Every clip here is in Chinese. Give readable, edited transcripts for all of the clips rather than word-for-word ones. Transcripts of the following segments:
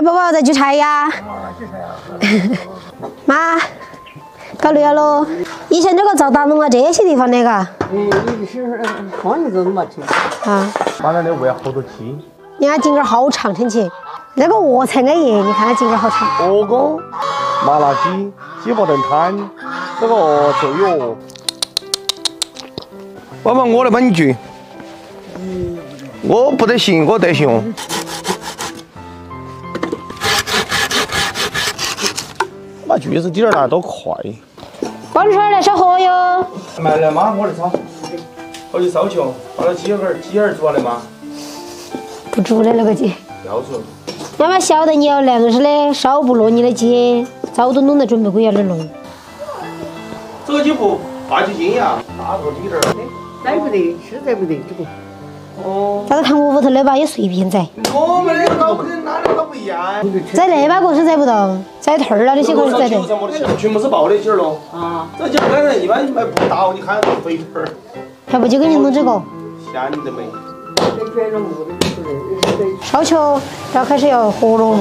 快抱抱再去拆呀！妈，搞累了。以前这个灶打弄啊这些地方那个。是房子没去。啊。把那围好多鸡。你看井盖好长，天气。那个卧蚕的叶，你看那井盖好长。鹅肝、麻辣鸡、鸡巴炖汤，这个豆油。爸爸，我来帮你煮。我不得行，我得行。 把橘子地儿拿到快，帮你出来烧火哟。买了吗？我来炒，我去烧去哦。把那鸡儿煮好了吗？不煮的那个鸡。要煮。妈妈晓得你要那个是的，烧不落你的鸡，早都弄得准备过要来弄。这个鸡不八九斤呀，大个鸡点儿。摘不得，吃摘不得这个。哦。那个堂屋屋头那把也随便摘。我们那个跟哪里都不一样。摘那把个是摘不动。 摘头儿了，这些可是摘的。全部是抱的鸡儿喽。啊。这鸡反正一般卖不大，你看都肥腿儿。要不就给你弄这个。咸的没。烧球，然后开始要火了。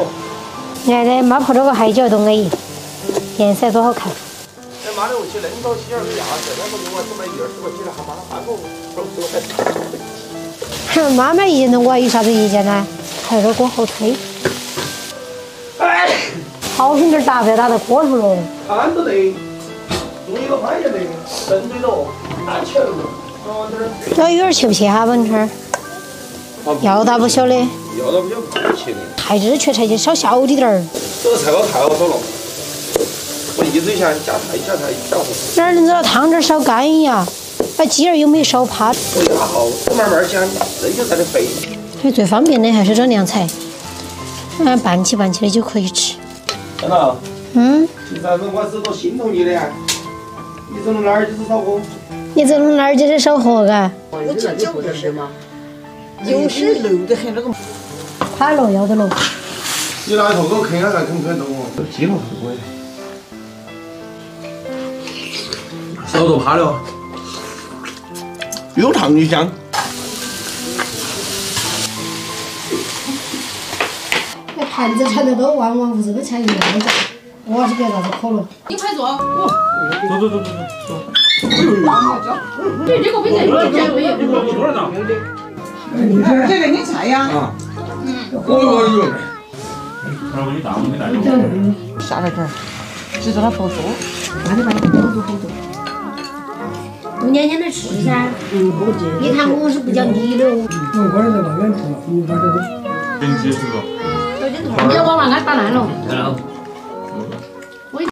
你看这妈泡这个海椒冻哎，颜色多好看。哎妈的，我去冷到鸡儿给鸭子，我说另外买一二十个鸡儿，还把它搬过来，走。妈买意见了，我有啥子意见呢？还有这锅好推。哎。 好心点打，不要打到锅上了。看都得，弄一个盘也得，针对着，打起来了。那鱼儿去不去哈？文川？要大不小的。要大不小不去的。太热却才去烧小滴点儿。这个菜包太好炒了，我一直想加菜。哪能知道汤汁儿烧干呀？那鸡儿有没有烧趴？我压好，我慢慢想，那就在那肥。所以最方便的还是这凉菜，拌起的就可以吃。 真的？嗯。其实我是多心疼你的，你走到哪儿就是烧火。你走到哪儿就是烧火嘎。我九九的是吗？96的很那个。太了要得了。你那头给我啃下来，啃不啃到我？都鸡肉很贵。烧到趴了，又烫又香。 盘子缠得都弯弯乎乎，都缠一样的，我是干啥子可乐？你快坐，走。这个没得，这个没得。这个你菜呀？啊。哦哟。我给你打，我给你打一个。下来点儿，只做它泡熟。那你把它好多。人家也能吃噻。你看我是不讲理的哦。我过来在那边吃了，你把这个。给你解释个。 你要往哪里摆烂了？